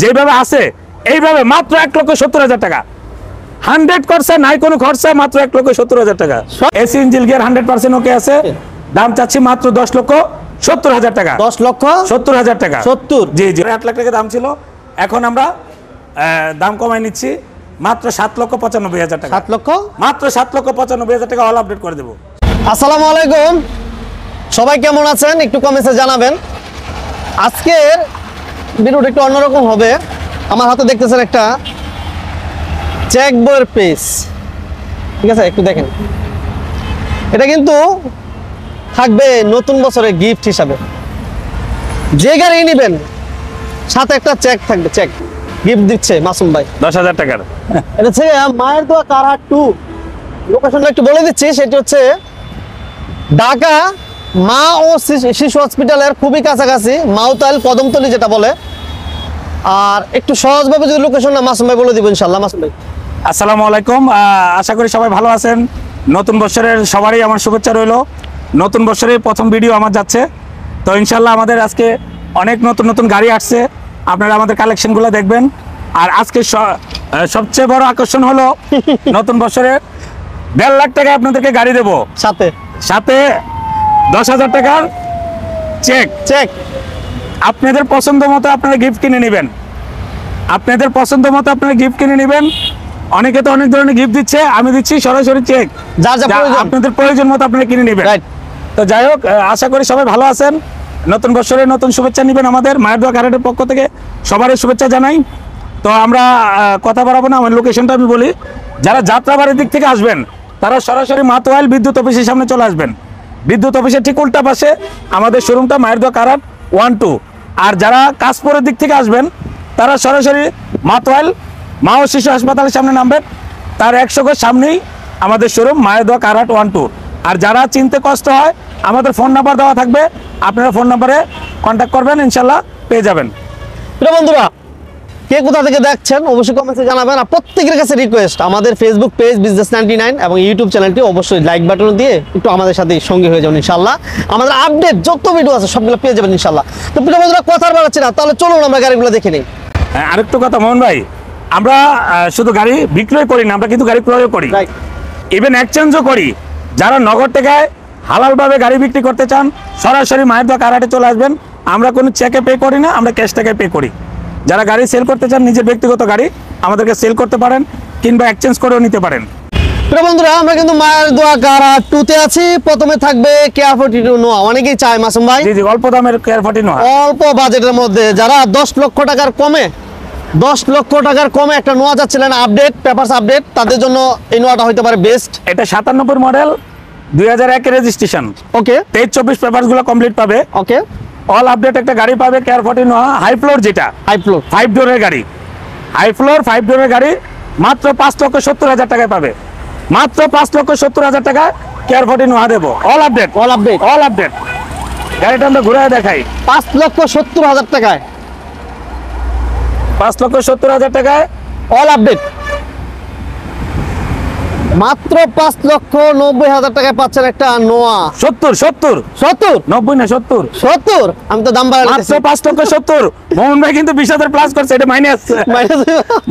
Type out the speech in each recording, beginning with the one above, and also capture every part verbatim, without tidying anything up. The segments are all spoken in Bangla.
যেভাবে আছে এইভাবে মাত্র এক লক্ষ সত্তর হাজার টাকা। হান্ড্রেড খরচা নাই কোনো খরচা, মাত্র এক লক্ষ সত্তর হাজার টাকা। AC engine gear hundred percent okay আছে। দাম চাচ্ছি মাত্র দশ লক্ষ সত্তর হাজার টাকা। দশ লক্ষ সত্তর হাজার টাকা। সত্তর জি জি আট লাখ টাকা দাম ছিল, এখন আমরা দাম কমাই নিচ্ছি মাত্র সাত লক্ষ পঁচানব্বই হাজার টাকা। সাত লক্ষ মাত্র সাত লক্ষ পঁচানব্বই হাজার টাকা অল আপডেট করে দেবো। আসসালামু আলাইকুম, সবাই কেমন আছেন একটু কমেন্টে জানাবেন। আজকের ভিডিওটা একটু অন্যরকম হবে। আমার হাতে দেখতেছেন একটা চেক বইয়ের পেজ, ঠিক আছে, একটু দেখেন। এটা কিন্তু থাকবে নতুন বছরের গিফট হিসাবে। যে গাড়ি নেবেন সাথে একটা চেক থাকবে। চেক গিফট দিচ্ছে মাসুম ভাই দশ হাজার টাকার। এটা হচ্ছে মায়ের দোয়া কারহাট টু। লোকেশনটা একটু বলে দিচ্ছি, সেটি হচ্ছে ঢাকা মা ও শিশু হসপিটালের খুবই কাছাকাছি, মাউতাল কদমতলি যেটা বলে। আর একটু সহজভাবে যদি লোকেশনটা মাসুম ভাই বলে দিব ইনশাআল্লাহ। মাসুম ভাই আসসালামু আলাইকুম, আশা করি সবাই ভালো আছেন। নতুন বছরের সবারই আমার শুভেচ্ছা রইল। নতুন বছরের প্রথম ভিডিও আমার যাচ্ছে তো ইনশাআল্লাহ। আমাদের আজকে অনেক নতুন নতুন গাড়ি আসছে, আপনারা আমাদের কালেকশনগুলো দেখবেন। আর আজকে সবচেয়ে বড় আকর্ষণ হলো নতুন বছরে দেড় লাখ টাকা আপনাদেরকে গাড়ি দেবো, সাথে সাথে দশ হাজার টাকার চেক। চেক আপনাদের পছন্দ মতো আপনারা গিফট কিনে নেবেন, আপনাদের পছন্দ মতো আপনারা গিফট কিনে নেবেন। অনেকে তো অনেক ধরনের গিফট দিচ্ছে, আমি দিচ্ছি সরাসরি চেক, যা যা আপনাদের প্রয়োজন মতো আপনারা কিনে নেবেন। তো যাই হোক, আশা করি সবাই ভালো আছেন। নতুন বছরে নতুন শুভেচ্ছা নেবেন আমাদের মায়ের দোয়া কারহাটের পক্ষ থেকে, সবারই শুভেচ্ছা জানাই। তো আমরা কথা বাড়াবো না, আমার লোকেশনটা আমি বলি। যারা যাত্রাবাড়ির দিক থেকে আসবেন তারা সরাসরি মাতোয়াল বিদ্যুৎ অফিসের সামনে চলে আসবেন। বিদ্যুৎ অফিসের ঠিক উল্টা পাশে আমাদের শোরুমটা, মায়ের দোয়া কারহাট ওয়ান টু। আর যারা কাশপুরের দিক থেকে আসবেন তারা সরাসরি মাতোয়াল মা ও শিশু হাসপাতালের সামনে নামবেন, তার একশো গজ সামনেই আমাদের শোরুম মায়ের দোয়া কারহাট ওয়ান টু। আর যারা চিনতে কষ্ট হয় আমাদের ফোন নাম্বার দেওয়া থাকবে, আপনারা ফোন নাম্বারে কন্ট্যাক্ট করবেন, ইনশাল্লাহ পেয়ে যাবেন। প্রিয় বন্ধুরা, কে কোথা থেকে দেখছেন অবশ্যই কমেন্টে জানাবেন। আর প্রত্যেকের কাছে রিকোয়েস্ট, আমাদের Facebook page business ninety nine এবং ইউটিউব চ্যানেলটি অবশ্যই লাইক বাটন দিয়ে একটু আমাদের সাথে সঙ্গে হয়ে যাবেন ইনশাল্লাহ। আমাদের আপডেট যত ভিডিও আছে সবগুলো পেয়ে যাবেন ইনশাল্লাহ। তো প্রিয় বন্ধুরা, কথা বাড়াচ্ছি না, তাহলে চলুন আমরা গাড়িগুলো দেখে নিই। আরেকটু কথা মোহন ভাই, আমরা শুধু গাড়ি বিক্রয় করি না, আমরা কিন্তু গাড়ি ক্রয় করি, ইভেন এক্সচেঞ্জও করি। যারা নগদ টাকায় হালালভাবে গাড়ি বিক্রি করতে চান সরাসরি মায়ের দোয়া কারহাটে চলে আসবেন। আমরা কোনো চেকে পে করি না, আমরা ক্যাশ টাকায় পে করি। যারা গাড়ি সেল করতে চান, নিজের ব্যক্তিগত গাড়ি আমাদেরকে সেল করতে পারেন কিংবা এক্সচেঞ্জ করেও নিতে পারেন। প্রিয় বন্ধুরা, আমরা কিন্তু মায়ের দোয়া কারহাট টু তে আছি। প্রথমে থাকবে কেয়ার ফোর্টি টু নোয়া। অনেকেই চায় মাসুম ভাই, জি জি, অল্প দামের কেয়ার ফোর্টি নোয়া, অল্প বাজেটের মধ্যে। যারা দশ লক্ষ টাকার কমে দশ লক্ষ টাকার কমে একটা নোয়া যাচ্ছিলেন আপডেট, পেপারস আপডেট, তাদের জন্য এই নোয়াটা হতে পারে বেস্ট। এটা সাতানব্বই মডেল, দুই হাজার এক এর রেজিস্ট্রেশন, ওকে, তেইশ চব্বিশ পেপারস গুলো কমপ্লিট পাবে, ওকে, অল আপডেট একটা গাড়ি পাবে। Care forty Noah high floor, যেটা হাই ফ্লোর ফাইভ ডোরের গাড়ি, হাই ফ্লোর ফাইভ ডোরের গাড়ি মাত্র পাঁচ লক্ষ সত্তর হাজার টাকায় পাবে। মাত্র পাঁচ লক্ষ সত্তর হাজার টাকা কেয়ার ফোর্টি নোয়া দেবো, all update all update all update. গাড়িটা আমরা ঘুরে দেখাই। পাঁচ লক্ষ সত্তর হাজার টাকায় পাঁচ লক্ষ সত্তর হাজার টাকায় অল আপডেট, মাত্র পাঁচ লক্ষ নব্বই হাজার টাকায় পাচ্ছেন একটা নোয়া। সত্তর সত্তর সত্তর নব্বই না সত্তর সত্তর আমি তো দাম বাড়াচ্ছি। পাঁচ লক্ষ সত্তর মোহন ভাই কিন্তু বিশ হাজার প্লাস করছে, এটা মাইনাস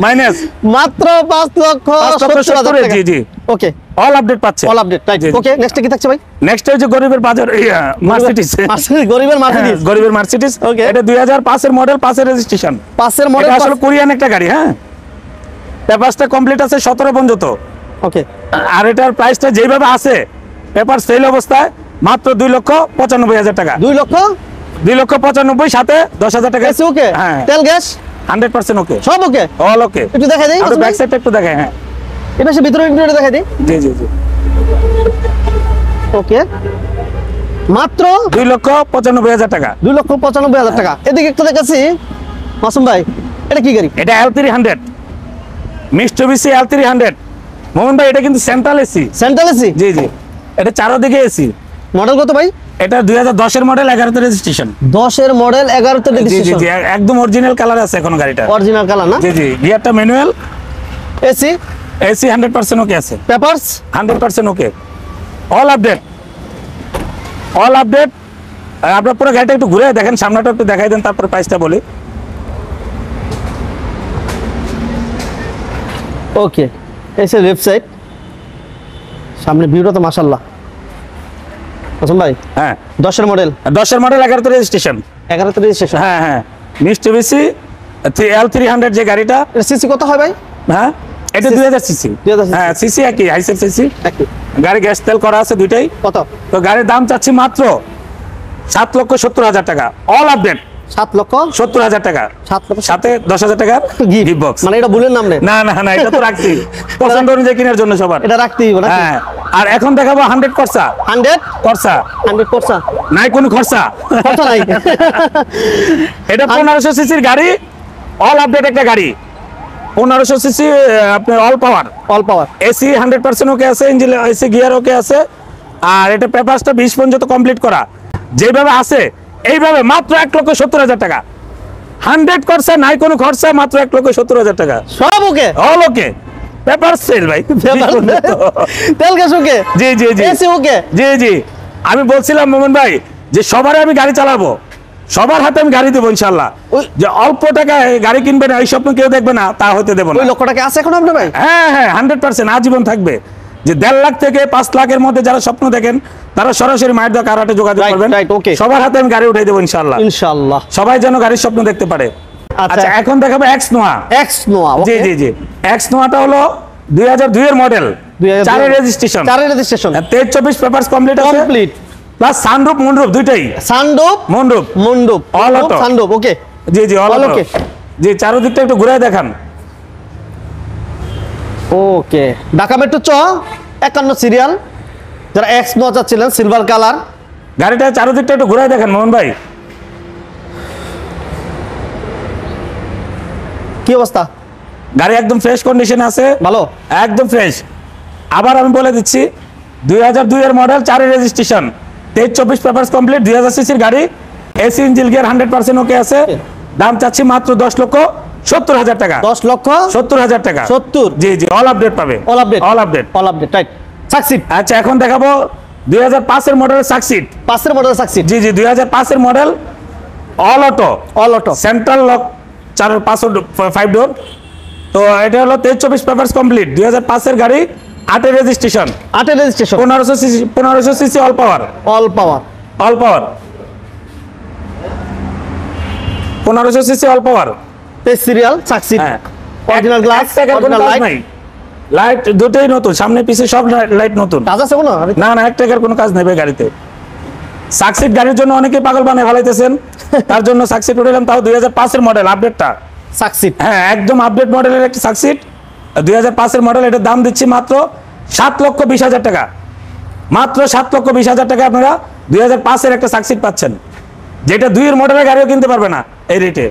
মাইনাস মাত্র পাঁচ লক্ষ সত্তর হাজার টাকা। জি জি ওকে, অল আপডেট পাচ্ছে, all update, right. Okay, next কি থাকছে ভাই? নেক্সট হচ্ছে গরিবের বাজার মার্সিডিজ, গরিবের মার্সিডিজ, গরিবের মার্সিডিজ। ওকে, এটা দুই হাজার পাঁচ এর মডেল, পাঁচ এর রেজিস্ট্রেশন, পাঁচ এর মডেল, আসলে কোরিয়ান একটা গাড়ি। হ্যাঁ, পেপারসটা কমপ্লিট আছে সতেরো পর্যন্ত, ওকে। আর এটার প্রাইসটা যেভাবে আছে পেপার সেল অবস্থায় মাত্র দুই লক্ষ পঁচানব্বই হাজার টাকা। দুই লক্ষ দুই লক্ষ পঁচানব্বই সাথে দশ হাজার টাকা। ওকে, হ্যাঁ, তেল গ্যাস হান্ড্রেড পার্সেন্ট ওকে, সব ওকে, অল ওকে। একটু দেখা যায় ব্যাক সাইডটা, একটু দেখায়। হ্যাঁ, এটা সে ভিতরে ইন্টারিয়র দেখাই দেই। জি জি জি ওকে, মাত্র দুই লক্ষ পঁচানব্বই হাজার টাকা। দুই লক্ষ পঁচানব্বই হাজার টাকা। এদিকে একটু দেখাচ্ছি মাসুম ভাই, এটা কি গাড়ি? এটা L three hundred, Mitsubishi L three hundred. Mohan ভাই, এটা কিন্তু সেন্ট্রাল এসি, সেন্ট্রাল এসি, জি জি। এটা চারদিকে এসি। মডেল কত ভাভাই? এটা দুই হাজার দশ এর মডেল, এগারো তে রেজিস্ট্রেশন। দশ এর মডেল, এগারো তে রেজিস্ট্রেশন, জি জি। একদম অরিজিনাল কালার আছে এখন গাড়িটা, অরিজিনাল কালার না? জি জি। গিয়ারটা manual, AC AC hundred percent okay আছে, papers hundred percent okay, all update all update. আপনারা পুরো গাড়িটা একটু ঘুরে দেখেন, সামনেটা একটু দেখাই দেন, তারপর প্রাইসটা বলি। ওকে এসে লেফট সাইড সামনে ভিউটা তো মাশাআল্লাহ আসুন ভাই হ্যাঁ দশ এর মডেল দশ এর মডেল এগারো তে রেজিস্ট্রেশন এগারো তে রেজিস্ট্রেশন হ্যাঁ হ্যাঁ মিটসুবিশি এল থ্রি হান্ড্রেড যে গাড়িটা সিসি কত হয় ভাই হ্যাঁ এটা দুই হাজার সিসি দুই হাজার হ্যাঁ সিসি একই হাইসেল সিসি একই গাড়ি গ্যাস তেল করা আছে দুইটাই কত তো গাড়ির দাম চাচ্ছি মাত্র সাত লক্ষ সত্তর হাজার টাকা অল আপডেট সাত লক্ষ সত্তর হাজার টাকা সাথে দশ হাজার টাকা গিফট বক্স মানে এটা বলেন নামে না না না এটা তো রাখছি পছন্দ অনুযায়ী কেনার জন্য সবার এটা রাখতেই হবে নাকি হ্যাঁ আর এখন দেখাবো একশো খরচা একশো খরচা একশো খরচা নাই কোনো খরচা খরচা নাই এটা পনেরোশো সিসির গাড়ি অল আপডেট একটা গাড়ি পনেরোশো সিসি আপনার all power all power AC একশো পার্সেন্ট ওকে আছে ইঞ্জিন এসি গিয়ার ওকে আছে আর এটা পেপারসটা বিশ পর্যন্ত কমপ্লিট করা যেভাবে আছে এইভাবে মাত্র এক লক্ষ সত্তর হাজার টাকা একশো খরচা নাই কোনো খরচা মাত্র এক লক্ষ সত্তর হাজার টাকা সব okay all okay paper sale ভাই তেল গ্যাস ওকে জি জি জি এসি ওকে জি জি আমি বলছিলাম মোমেন ভাই যে সবার আমি গাড়ি চালাবো সবার হাতে আমি গাড়ি দেব ইনশাআল্লাহ যে অল্প টাকায় গাড়ি কিনবেন এই স্বপ্ন কেউ দেখবে না তা হতে দেব না ওই লক্ষ টাকা আছে এখন আপনার ভাই হ্যাঁ হ্যাঁ একশো পার্সেন্ট আজীবন থাকবে যে দেড় লাখ থেকে পাঁচ লাখের মধ্যে যারা স্বপ্ন দেখেন তারা সরাসরি মায়ের দোকান আড়াটে যোগাযোগ করবেন সবার হাতে আমি গাড়ি উঠাই দেব ইনশাআল্লাহ ইনশাআল্লাহ সবাই যেন গাড়ির স্বপ্ন দেখতে পারে আচ্ছা এখন দেখাবো এক্স নোয়া এক্স নোয়া জি জি জি এক্স নোয়াটা হলো দুই হাজার দুই এর মডেল চার এর রেজিস্ট্রেশন চার এর রেজিস্ট্রেশন তেইশ চব্বিশ পেপারস কমপ্লিট আছে কমপ্লিট প্লাস সানরুফ মনরুফ দুইটাই sunroof moonroof moonroof all auto sunroof okay জি জি অল ওকে জি চারদিকটা একটু ঘুরে দেখান ওকে ঢাকা মেট্রো চ একান্ন সিরিয়াল যারা এক্স নোয়া চাচ্ছিলেন সিলভার কালার গাড়িটা চারদিকটা একটু ঘুরে দেখেন মোহন ভাই কি অবস্থা গাড়ি একদম ফ্রেশ কন্ডিশন আছে ভালো একদম ফ্রেশ আবার আমি বলে দিচ্ছি দুই হাজার দুই এর মডেল চার এর রেজিস্ট্রেশন তেইশ চব্বিশ পেপারস কমপ্লিট দুই হাজার সিসির গাড়ি এসি ইঞ্জিন গিয়ার একশো পার্সেন্ট ওকে আছে দাম চাচ্ছি মাত্র দশ লক্ষ সত্তর হাজার টাকা দশ লক্ষ সত্তর হাজার টাকা সত্তর জি জি অল আপডেট পাবে all update all update all update right succeed আচ্ছা এখন দেখাবো দুই হাজার পাঁচ এর মডেল সাকসিড পাঁচ এর মডেল সাকসিড জি জি দুই হাজার পাঁচ এর model all auto all auto central lock চার এর পাঁচ পাঁচ ডোর তো এটা হলো তেইশ চব্বিশ পেপারস কমপ্লিট দুই হাজার পাঁচ এর গাড়ি আট এর রেজিস্ট্রেশন আট এর রেজিস্ট্রেশন পনেরোশো সিসি পনেরোশো CC all power all power all power পনেরোশো সিসি অল পাওয়ার তেইশ serial succeed original glass original light light দুটোই নতুন সামনে পিছে সব লাইট নতুন কাজ আছে কোনো না না এক টাকার কোনো কাজ নেবে গাড়িতে সাকসিড গাড়ির জন্য অনেকে পাগল বানায় ফেলাইতেছেন তার জন্য সাকসিড উঠালাম তাও দুই হাজার পাঁচ এর মডেল আপডেটটা সাকসিড হ্যাঁ একদম আপডেট মডেলের একটা সাকসিড দুই হাজার পাঁচ এর মডেল এটা দাম দিচ্ছি মাত্র সাত লক্ষ বিশ হাজার টাকা মাত্র সাত লক্ষ বিশ হাজার টাকা আপনারা দুই হাজার পাঁচ এর একটা সাকসিড পাচ্ছেন যেটা দুই এর মডেলের গাড়িও কিনতে পারবে না এই রেটে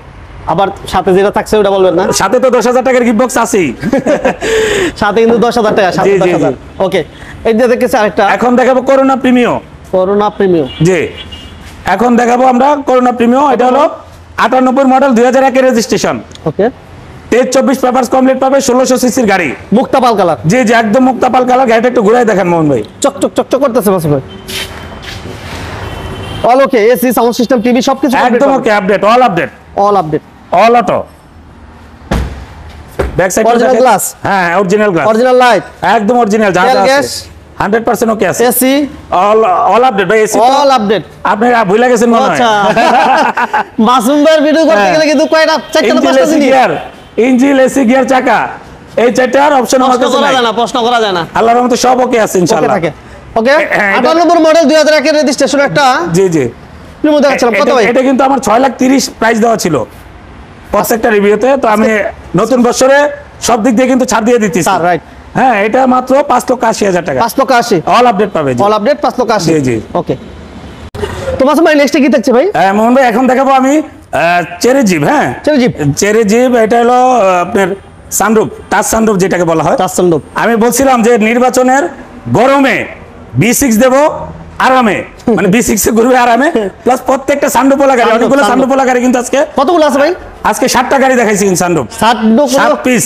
আবার সাথে যেটা থাকছে ওটা বলবেন না সাথে তো দশ হাজার টাকার গিফট বক্স আছে সাথে কিন্তু দশ হাজার টাকা সাথে দশ হাজার ওকে এই যে দেখতেছি আরেকটা এখন দেখাবো করোনা প্রিমিও করোনা প্রিমিও জি এখন দেখাবো আমরা করোনা প্রিমিও এটা হলো আটানব্বই মডেল দুই হাজার এক এর রেজিস্ট্রেশন ওকে তেইশ চব্বিশ পেপারস কমপ্লিট পাবে ষোলশো সিসির গাড়ি মুক্তাপাল কালার জি জি একদম মুক্তাপাল কালার গাড়িটা একটু ঘুরাই দেখেন মোহন ভাই চকচক চকচক করতেছে বাস ভাই all okay AC sound system TV সবকিছু একদম okay update all update all update all auto back side original glass হ্যাঁ অরিজিনাল গ্লাস অরিজিনাল লাইট একদম অরিজিনাল যা আছে একশো পার্সেন্ট ওকে আছে এসি অল অল আপডেট ভাই এসি অল আপডেট আপনারা ভুলে গেছেন মনে হয় আচ্ছা মাসুমদার ভিডিও করতে গেলে কিন্তু কয়টা চারটা পাঁচটা গিয়ার ইঞ্জিন এসি গিয়ার চাকা এই চারটার অপশন আমার কাছে নাই না প্রশ্ন করা যায় না আল্লাহর রহমতে সব ওকে আছে ইনশাআল্লাহ ওকে ওকে আটানব্বই নম্বর মডেল দুই হাজার এক এর রেজিস্ট্রেশন একটা জি জি প্রিমো দেখাচ্ছিলাম কত ভাই এটা কিন্তু আমার ছয় লাখ তিরিশ প্রাইস দেওয়া ছিল প্রত্যেকটা রিভিউতে তো আমি নতুন বছরে সব দিক দিয়ে কিন্তু ছাড় দিয়ে দিতেছি স্যার রাইট হ্যাঁ এটা মাত্র পাঁচ লক্ষ আশি হাজার টাকা পাঁচ লক্ষ আশি অল আপডেট পাবে অল আপডেট পাঁচ লক্ষ আশি জি জি ওকে তোমার সময় নেক্সট কি থাকছে ভাই হ্যাঁ মোহন ভাই এখন দেখাবো আমি চেরি জিপ হ্যাঁ চেরি জিপ চেরি জিপ এটা হলো আপনার সানরুফ টাচ সানরুফ যেটাকে বলা হয় টাচ সানরুফ আমি বলছিলাম যে নির্বাচনের গরমে বি সিক্স দেব আরামে মানে বি সিক্স এ ঘুরবে আরামে প্লাস প্রত্যেকটা সানরুফ ওলা গাড়ি অনেকগুলো সানরুফ ওলা গাড়ি কিন্তু আজকে কতগুলো আছে ভাই আজকে ষাটটা গাড়ি দেখাইছি কিন্তু সানরুফ ষাট পিস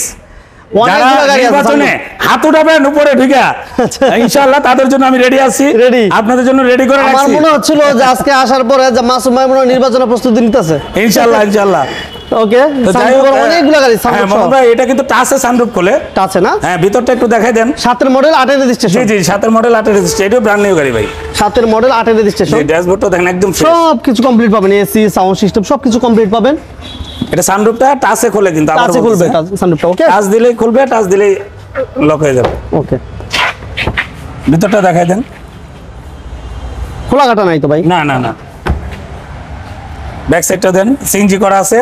অনেকগুলো গাড়ি আছে হাত উঠাবেন উপরে ঢুকা ইনশাআল্লাহ তাদের জন্য আমি রেডি আছি রেডি আপনাদের জন্য রেডি করে রাখছি আমার মনে হচ্ছিল যে আজকে আসার পরে মাসুম ভাই মনে নির্বাচনের প্রস্তুতি নিতেছে ইনশাআল্লাহ ইনশাআল্লাহ ওকে সানরুফ মানে এগুলা গাড়ি সানরুফ হ্যাঁ আমরা এটা কিন্তু টাচে সানরুফ খোলে টাচে না হ্যাঁ ভিতরটা একটু দেখাই দেন সাতের মডেল আটের রেজিস্ট্রেশন জি জি সাতের মডেল আটের রেজিস্ট্রেশন এটাও ব্র্যান্ড নিউ গাড়ি ভাই সাতের মডেল আটের রেজিস্ট্রেশন এই ড্যাশবোর্ডটা দেখেন একদম সব কিছু কমপ্লিট পাবেন এসি সাউন্ড সিস্টেম সব কিছু কমপ্লিট পাবেন এটা সানরুফটা টাচে খোলে কিন্তু আবার টাচে খুলবে সানরুফটা ওকে টাচ দিলেই খুলবে টাচ দিলেই লক হয়ে যাবে ওকে ভিতরটা দেখাই দেন খোলা কাটা নাই তো ভাই না না না ব্যাক সাইডটা দেন সিএনজি করা আছে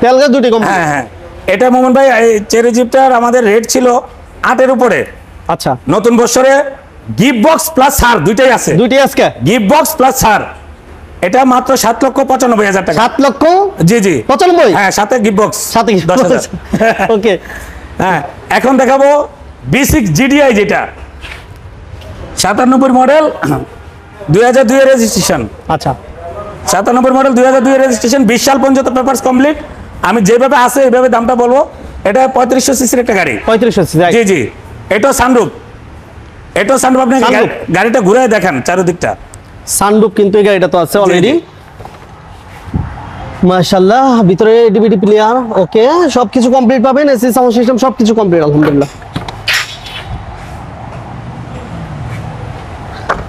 তেলগা দুটি কম হ্যাঁ হ্যাঁ এটা মোমন ভাই চেরি জিপটার আমাদের রেট ছিল আট এর উপরে আচ্ছা নতুন বছরে গিফট বক্স প্লাস ছাড় দুইটাই আছে দুইটাই আজকে গিফট বক্স প্লাস ছাড় এটা মাত্র সাত লক্ষ পঁচানব্বই হাজার টাকা সাত লক্ষ জি জি পঁচানব্বই হ্যাঁ সাথে গিফট বক্স সাথে দশ হাজার ওকে হ্যাঁ এখন দেখাবো বি সিক্স জিডিআই যেটা সাতানব্বই মডেল দুই হাজার দুই এর রেজিস্ট্রেশন আচ্ছা সাতানব্বই মডেল দুই হাজার দুই এর রেজিস্ট্রেশন বিশ সাল পর্যন্ত পেপারস কমপ্লিট আমি যেভাবে আছে এইভাবে দামটা বলবো এটা পঁয়ত্রিশশো সিসির একটা গাড়ি পঁয়ত্রিশশো সিসি জি জি এটা সানরুফ এটা সানরুফ আপনি গাড়িটা ঘুরে দেখেন চারিদিকটা সানরুফ কিন্তু এই গাড়িটা তো আছে অলরেডি মাশাআল্লাহ ভিতরে ডিভিডি প্লেয়ার ওকে সবকিছু কমপ্লিট পাবেন এসি সাউন্ড সিস্টেম সবকিছু কমপ্লিট আলহামদুলিল্লাহ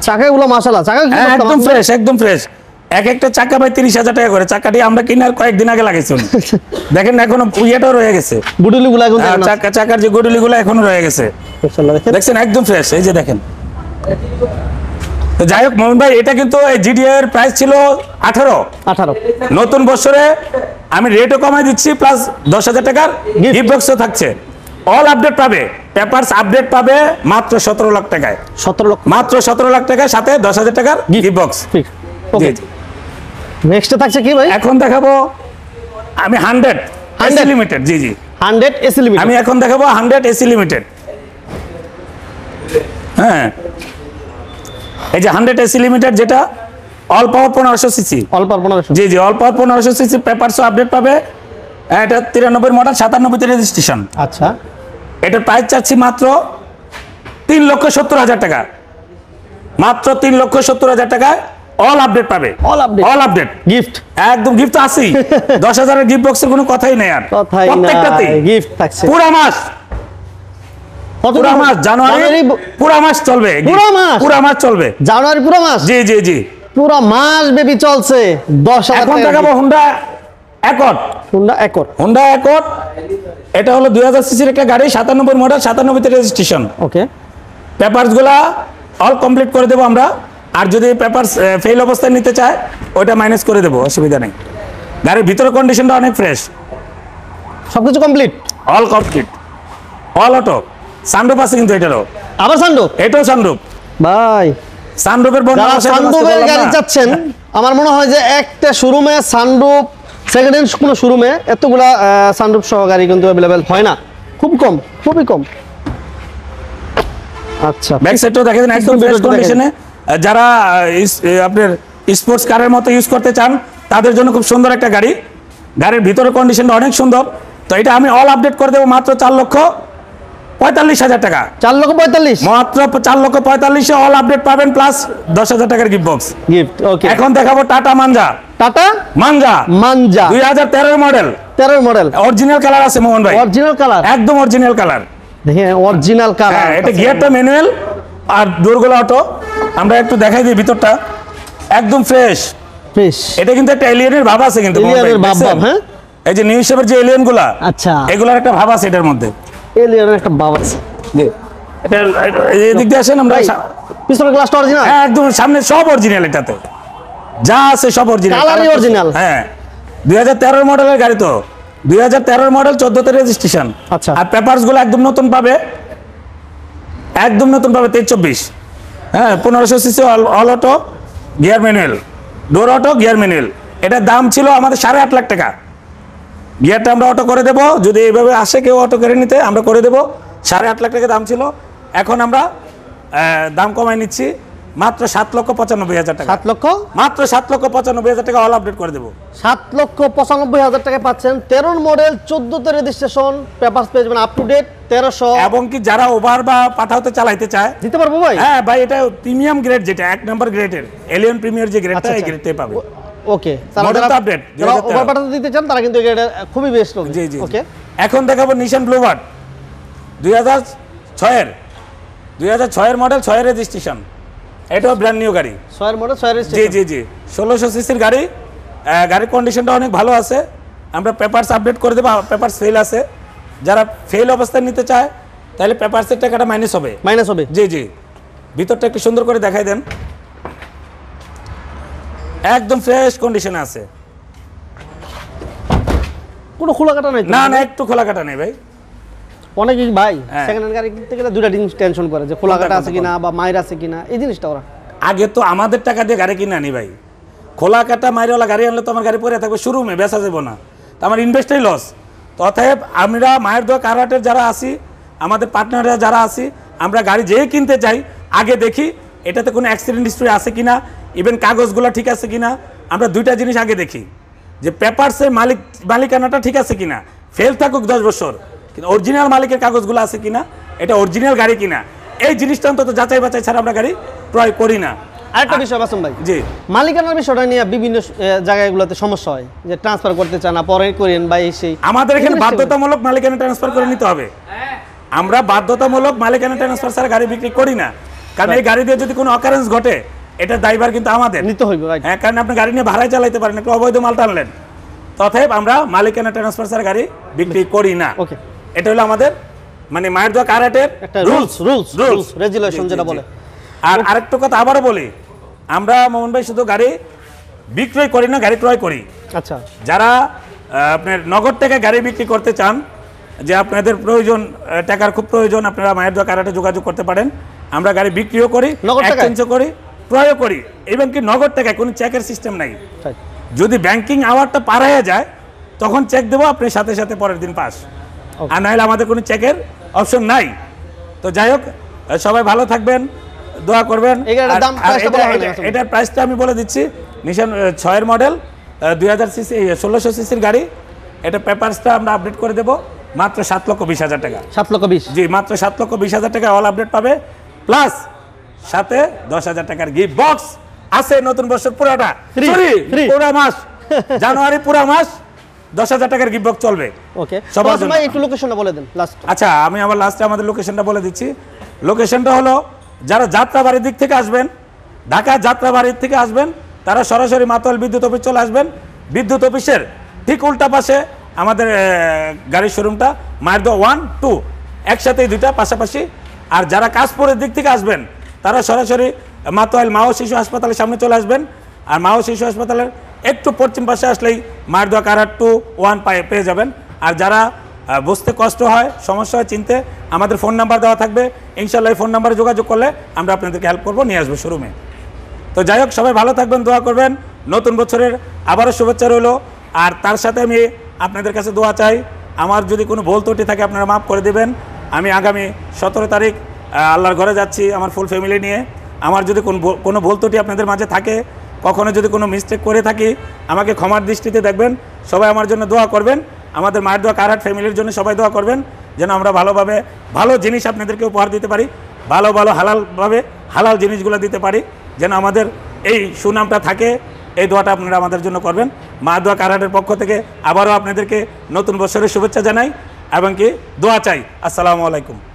চাকাগুলো মাশাআল্লাহ চাকা একদম ফ্রেশ একদম ফ্রেশ এক একটা চাকা ভাই ত্রিশ হাজার টাকা করে চাকাটি আমরা কিনার কয়েকদিন আগে লাগাইছিলাম দেখেন এখনো উইয়াটা রয়ে গেছে গুডুলিগুলো এখন চাকা চাকার যে গুডুলিগুলো এখনো রয়ে গেছে মাশাআল্লাহ দেখেন একদম ফ্রেশ এই যে দেখেন তো যাই হোক মোহন ভাই এটা কিন্তু এই জিডিআই এর প্রাইস ছিল আঠারো আঠারো নতুন বছরে আমি রেটও কমাই দিচ্ছি প্লাস দশ হাজার টাকার গিফট বক্সও থাকছে অল আপডেট পাবে পেপারস আপডেট পাবে মাত্র সতেরো লাখ টাকায় সতেরো লাখ মাত্র সতেরো লাখ টাকার সাথে দশ হাজার টাকার গিফট বক্স ঠিক ওকে নেক্সটে থাকছে কি ভাই এখন দেখাবো আমি হান্ড্রেড হান্ড্রেড লিমিটেড জি জি হান্ড্রেড এসি লিমিটেড আমি এখন দেখাবো হান্ড্রেড এসি লিমিটেড হ্যাঁ এই যে হান্ড্রেড এসি লিমিটেড যেটা অল পাওয়ার পনেরোশো সিসি অল পাওয়ার পনেরোশো জি জি অল পাওয়ার পনেরোশো সিসি পেপারসও আপডেট পাবে এটা তিরানব্বই মডেল সাতানব্বই তে রেজিস্ট্রেশন আচ্ছা এটা প্রাইস চাচ্ছি মাত্র তিন লক্ষ সত্তর হাজার টাকা মাত্র তিন লক্ষ সত্তর হাজার টাকা অল আপডেট পাবে all update all update gift একদম গিফট তো আছেই দশ হাজারের গিফট বক্সের কোনো কথাই নেই আর কথাই প্রত্যেকটাতে গিফট থাকছে পুরো মাস পুরো মাস জানুয়ারি পুরো মাস চলবে পুরো মাস পুরো মাস চলবে জানুয়ারি পুরো মাস জি জি জি পুরো মাস বেবি চলছে দশ হাজার এখন দেখাবো Honda Accord Honda Accord Honda Accord এটা হলো দুই হাজার সিসির একটা গাড়ি সাতানব্বই মডেল সাতানব্বই তে রেজিস্ট্রেশন ওকে পেপারসগুলা অল কমপ্লিট করে দেব আমরা আর যদি পেপারস ফেল অবস্থায় নিতে চায় ওটা মাইনাস করে দেব অসুবিধা নেই গাড়ির ভিতরের কন্ডিশনটা অনেক ফ্রেশ সবকিছু complete all complete all auto sunroof আছে কিন্তু এটারও আবার সানরুফ এটাও সানরুফ ভাই সানরুফের বন্ধু সানরুফের গাড়ি যাচ্ছেন আমার মনে হয় যে একটা শোরুমে সানরুফ সেকেন্ড হ্যান্ড কোনো শোরুমে এতগুলা সানরুফ সহ গাড়ি কিন্তু अवेलेबल হয় না খুব কম খুবই কম আচ্ছা ব্যাক সাইডটা দেখেন একদম ফ্রেশ কন্ডিশনে যারা আপনার স্পোর্টস কারের মতো ইউজ করতে চান তাদের জন্য খুব সুন্দর একটা গাড়ি গাড়ির ভিতরের কন্ডিশনটা অনেক সুন্দর তো এটা আমি অল আপডেট করে দেবো মাত্র চার লক্ষ পঁয়তাল্লিশ হাজার টাকা চার লক্ষ পঁয়তাল্লিশ মাত্র চার লক্ষ পঁয়তাল্লিশে অল আপডেট পাবেন প্লাস দশ হাজার টাকার গিফট বক্স গিফট ওকে এখন দেখাবো টাটা মাঞ্জা টাটা মাঞ্জা মাঞ্জা দুই হাজার তেরোর মডেল তেরোর মডেল অরিজিনাল কালার আছে মোহন ভাই অরিজিনাল কালার একদম অরিজিনাল কালার দেখেন অরিজিনাল কালার এটা গিয়ারটা ম্যানুয়াল আর ডোরগুলো অটো আমরা একটু দেখাই দিই ভিতরটা একদম ফ্রেশ ফ্রেশ এটা কিন্তু একটা এলিয়েনের ভাব আছে কিন্তু এলিয়েনের ভাব হ্যাঁ এই যে নিউ শেপের যে এলিয়েনগুলা আচ্ছা এগুলার একটা ভাব আছে এটার মধ্যে এলিয়েনের একটা ভাব আছে জি এটা এই দিক দিয়ে আসেন আমরা পিছনের গ্লাসটা অরিজিনাল হ্যাঁ একদম সামনে সব অরিজিনাল এটাতে যা আছে সব অরিজিনাল কালারই অরিজিনাল হ্যাঁ দুই হাজার তেরো এর মডেলের গাড়ি তো দুই হাজার তেরো এর মডেল চোদ্দ তে রেজিস্ট্রেশন আচ্ছা আর পেপারসগুলো একদম নতুন পাবে একদম নতুন পাবে তেইশ চব্বিশ হ্যাঁ পনেরোশো CC all auto gear manual door auto gear manual এটার দাম ছিল আমাদের সাড়ে আট লাখ টাকা গিয়ারটা আমরা অটো করে দেবো যদি এইভাবে আসে কেউ অটো করে নিতে আমরা করে দেবো সাড়ে আট লাখ টাকা দাম ছিল এখন আমরা দাম কমাই নিচ্ছি মাত্র সাত লক্ষ পঁচানব্বই হাজার টাকা সাত লক্ষ মাত্র সাত লক্ষ পঁচানব্বই হাজার টাকা অল আপডেট করে দেবো সাত লক্ষ পঁচানব্বই হাজার টাকা পাচ্ছেন তেরোর মডেল চোদ্দতে রেজিস্ট্রেশন পেপারস পেয়ে যাবেন আপ টু ডেট তেরোশো এবং কি যারা ওভার বা পাঠাতে চালাইতে চায় দিতে পারবো ভাই হ্যাঁ ভাই এটা প্রিমিয়াম গ্রেড যেটা এক নম্বর গ্রেডের এলিয়ন প্রিমিয়ার যে গ্রেডটা এই গ্রেডটাই পাবে ওকে মডেল আপডেট যারা ওভারপাটাতে দিতে চান তারা কিন্তু এটা খুবই বেস্ট হবে। জি জি ওকে এখন দেখাবো নিশান ব্লুবার্ড দুই হাজার ছয় এর দুই হাজার ছয় এর মডেল ছয় এর রেজিস্ট্রেশন, এটা ব্র্যান্ড নিউ গাড়ি, ছয় এর মডেল ছয় এর রেজিস্ট্রেশন। জি জি জি ষোলশো সিসির গাড়ি, গাড়ির কন্ডিশনটা অনেক ভালো আছে, আমরা পেপারস আপডেট করে দেব, পেপারস ফেল আছে, যারা ফেল অবস্থায় নিতে চায় তাহলে পেপারসের টাকাটা মাইনাস হবে মাইনাস হবে জি জি ভিতরটা একটু সুন্দর করে দেখাই দেন, একদম ফ্রেশ কন্ডিশনে আছে, কোনো খোলা কাটা নাই, না না একটু খোলা কাটা নেই ভাই। অনেকে ভাই সেকেন্ড হ্যান্ড গাড়ি কিনতে গেলে দুইটা জিনিস টেনশন করে যে খোলা কাটা আছে কিনা বা মাইর আছে কিনা, এই জিনিসটা ওরা আগে তো আমাদের টাকা দিয়ে গাড়ি কিনে আনি ভাই, খোলা কাটা মাইরওয়ালা গাড়ি আনলে তো আমার গাড়ি পরে থাকবে শোরুমে, বেচা যাবে না, তো আমার ইনভেস্টটাই লস। অতএব আমরা মায়ের দোয়া কারহাটের যারা আসি, আমাদের পার্টনাররা যারা আসি, আমরা গাড়ি যেই কিনতে চাই আগে দেখি এটাতে কোনো অ্যাক্সিডেন্ট হিস্ট্রি আছে কিনা, ইভেন কাগজগুলো ঠিক আছে কিনা, আমরা দুইটা জিনিস আগে দেখি যে পেপারসের মালিক মালিকানাটা ঠিক আছে কিনা, ফেল থাকুক দশ বছর কিন্তু অরিজিনাল মালিকের কাগজগুলো আছে কিনা, এটা অরিজিনাল গাড়ি কিনা, এই জিনিসটা অন্তত যাচাই বাছাই ছাড়া আমরা গাড়ি ক্রয় করি না। আরেকটা বিষয় বাসন ভাই, জি মালিকানার বিষয়টা নিয়ে বিভিন্ন জায়গাগুলোতে সমস্যা হয় যে ট্রান্সফার করতে চান না পরে করেন বা এই সেই, আমাদের এখানে বাধ্যতামূলক মালিকানা ট্রান্সফার করে নিতে হবে, আমরা বাধ্যতামূলক মালিকানা ট্রান্সফার ছাড়া গাড়ি বিক্রি করি না, কারণ এই গাড়ি দিয়ে যদি কোনো অকারেন্স ঘটে এটা ড্রাইভার কিন্তু আমাদের নিতে হইবে, হ্যাঁ কারণ আপনি গাড়ি নিয়ে ভাড়ায় চালাইতে পারেন, একটু অবৈধ মাল টানলেন, তথাপি আমরা মালিকানা ট্রান্সফার ছাড়া গাড়ি বিক্রি করি না। ওকে এটা হলো আমাদের মানে মায়ের দোয়া কারহাটের একটা রুলস রুলস রুলস রেজুলেশন যেটা বলে। আর আরেকটা কথা আবারও বলি, আমরা মোহন ভাই শুধু গাড়ি বিক্রয় করি না, গাড়ি ক্রয় করি। আচ্ছা, যারা আপনার নগদ টাকা গাড়ি বিক্রি করতে চান, যে আপনাদের প্রয়োজন, টাকার খুব প্রয়োজন, আপনারা মায়ের দোয়া কারহাটে যোগাযোগ করতে পারেন। আমরা গাড়ি বিক্রিও করি, এক্সচেঞ্জও করি, ক্রয়ও করি, এবং কি নগদ টাকায়, কোনো চেকের সিস্টেম নাই। যদি ব্যাংকিং আওয়ারটা পার হয়ে যায় তখন চেক দেবো, আপনি সাথে সাথে পরের দিন পাস, আর নাহলে আমাদের কোনো চেকের অপশন নাই। তো যাই হোক, সবাই ভালো থাকবেন, দোয়া করবেন। এটার প্রাইসটা আমি বলে দিচ্ছি, নিশান ছয়ের মডেল দুই হাজার সিসি ষোলোশো সিসির গাড়ি, এটা পেপারসটা আমরা আপডেট করে দেবো মাত্র সাত লক্ষ বিশ হাজার টাকা। সাত লক্ষ বিশ জি মাত্র সাত লক্ষ বিশ হাজার টাকা অল আপডেট পাবে, প্লাস সাথে দশ হাজার টাকার গিফট বক্স আছে। নতুন বছর পুরোটা পুরো মাস, জানুয়ারি পুরো মাস দশ হাজার টাকার গিফট বক্স চলবে। ওকে, সবাই একটু লোকেশনটা বলে দেন লাস্ট। আচ্ছা, আমি আবার লাস্টে আমাদের লোকেশনটা বলে দিচ্ছি। লোকেশনটা হলো, যারা যাত্রাবাড়ির দিক থেকে আসবেন, ঢাকা যাত্রাবাড়ির থেকে আসবেন, তারা সরাসরি মাতল বিদ্যুৎ অফিস চলে আসবেন। বিদ্যুৎ অফিসের ঠিক উল্টা পাশে আমাদের গাড়ির শোরুমটা, মাইদো ওয়ান টু একসাথে দুইটা পাশাপাশি। আর যারা কাশপুরের দিক থেকে আসবেন, তারা সরাসরি মাতোয়াইল মা ও শিশু হাসপাতালের সামনে চলে আসবেন। আর মা ও শিশু হাসপাতালের একটু পশ্চিম পাশে আসলেই মায়ের দোয়া কারহাট টু ওয়ান পায়ে পেয়ে যাবেন। আর যারা বুঝতে কষ্ট হয়, সমস্যা হয় চিনতে, আমাদের ফোন নাম্বার দেওয়া থাকবে, ইনশাল্লাহ ফোন নাম্বারে যোগাযোগ করলে আমরা আপনাদেরকে হেল্প করবো, নিয়ে আসবো শোরুমে। তো যাই হোক, সবাই ভালো থাকবেন, দোয়া করবেন, নতুন বছরের আবারও শুভেচ্ছা রইল। আর তার সাথে আমি আপনাদের কাছে দোয়া চাই, আমার যদি কোনো ভুল ত্রুটি থাকে আপনারা মাফ করে দেবেন। আমি আগামী সতেরো তারিখ আল্লাহর ঘরে যাচ্ছি আমার ফুল ফ্যামিলি নিয়ে। আমার যদি কোনো কোনো ভুল ত্রুটি আপনাদের মাঝে থাকে, কখনো যদি কোনো মিস্টেক করে থাকি, আমাকে ক্ষমার দৃষ্টিতে দেখবেন। সবাই আমার জন্য দোয়া করবেন, আমাদের মায়ের দোয়া কারহাট ফ্যামিলির জন্য সবাই দোয়া করবেন, যেন আমরা ভালোভাবে ভালো জিনিস আপনাদেরকে উপহার দিতে পারি, ভালো ভালো হালালভাবে হালাল জিনিসগুলো দিতে পারি, যেন আমাদের এই সুনামটা থাকে। এই দোয়াটা আপনারা আমাদের জন্য করবেন। মায়ের দোয়া কারহাটের পক্ষ থেকে আবারও আপনাদেরকে নতুন বছরের শুভেচ্ছা জানাই এবং কি দোয়া চাই। আসসালামু আলাইকুম।